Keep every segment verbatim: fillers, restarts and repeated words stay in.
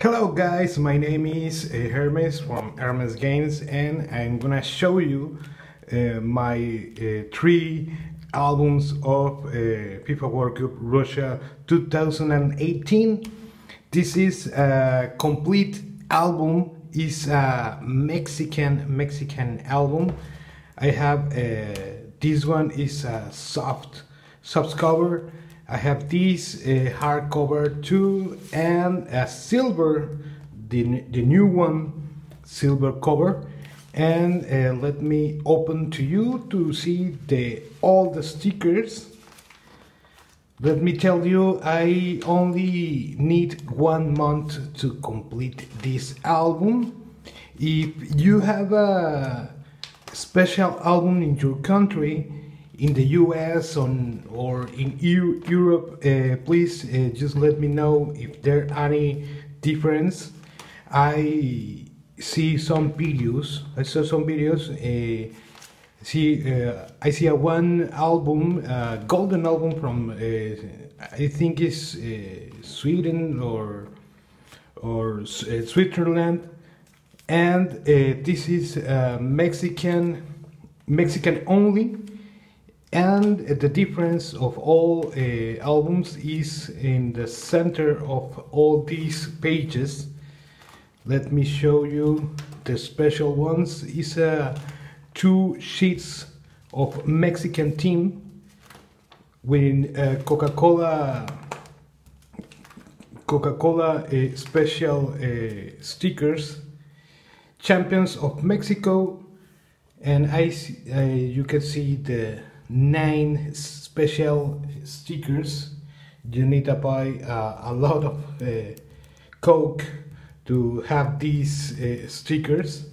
Hello guys, my name is Hermes from Hermes Gains, and I'm gonna show you uh, my uh, three albums of uh, FIFA World Cup Russia two thousand eighteen. This is a complete album, it's a Mexican Mexican album. I have uh, this one is a soft soft cover. I have this uh, hardcover too, and a silver, the, the new one, silver cover. And uh, let me open to you to see the all the stickers. Let me tell you, I only need one month to complete this album. If you have a special album in your country, in the U S on, or in EU, Europe, uh, please uh, just let me know if there are any difference. I see some videos, I saw some videos, uh, see, uh, I see a one album, uh, golden album from, uh, I think it's uh, Sweden or, or uh, Switzerland, and uh, this is uh, Mexican, Mexican only. And the difference of all uh, albums is in the center of all these pages. Let me show you the special ones. It's uh, two sheets of Mexican team with uh, Coca Cola, Coca Cola uh, special uh, stickers, champions of Mexico, and I uh, you can see the nine special stickers. You need to buy uh, a lot of uh, Coke to have these uh, stickers,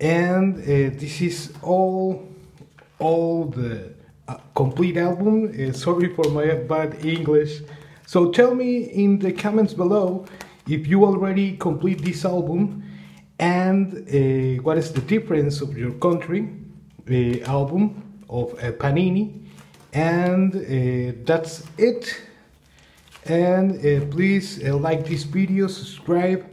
and uh, this is all all the uh, complete album. Uh, sorry for my bad English. So tell me in the comments below if you already complete this album, and uh, what is the difference of your country uh, album of uh, Panini, and uh, that's it. And uh, please uh, like this video, subscribe,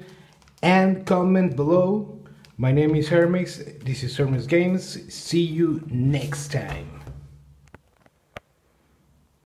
and comment below. My name is Hermes, this is Hermes Games, see you next time.